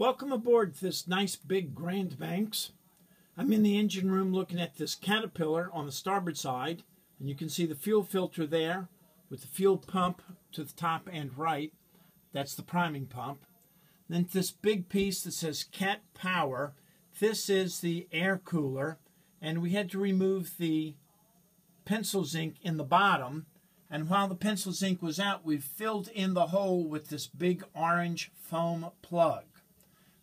Welcome aboard this nice big Grand Banks. I'm in the engine room looking at this Caterpillar on the starboard side, and you can see the fuel filter there with the fuel pump to the top and right. That's the priming pump. Then this big piece that says Cat Power. This is the air cooler, and we had to remove the pencil zinc in the bottom, and while the pencil zinc was out, we filled in the hole with this big orange foam plug.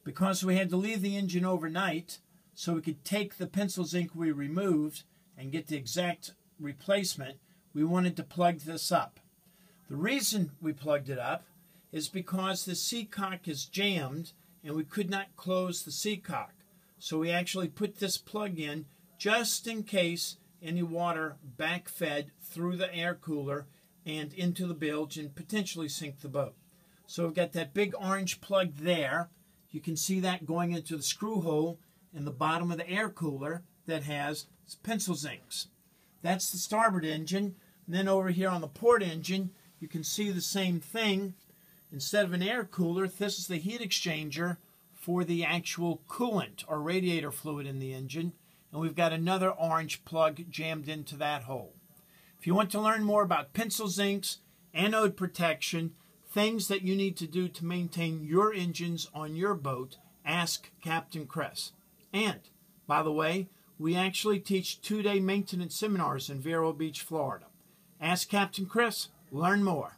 Because we had to leave the engine overnight so we could take the pencil zinc we removed and get the exact replacement, we wanted to plug this up. The reason we plugged it up is because the seacock is jammed and we could not close the seacock. So we actually put this plug in just in case any water backfed through the air cooler and into the bilge and potentially sink the boat. So we've got that big orange plug there. You can see that going into the screw hole in the bottom of the air cooler that has pencil zincs. That's the starboard engine. And then over here on the port engine, you can see the same thing. Instead of an air cooler, this is the heat exchanger for the actual coolant or radiator fluid in the engine. And we've got another orange plug jammed into that hole. If you want to learn more about pencil zincs, anode protection, things that you need to do to maintain your engines on your boat, ask Captain Kress. And, by the way, we actually teach two-day maintenance seminars in Vero Beach, Florida. Ask Captain Kress, learn more.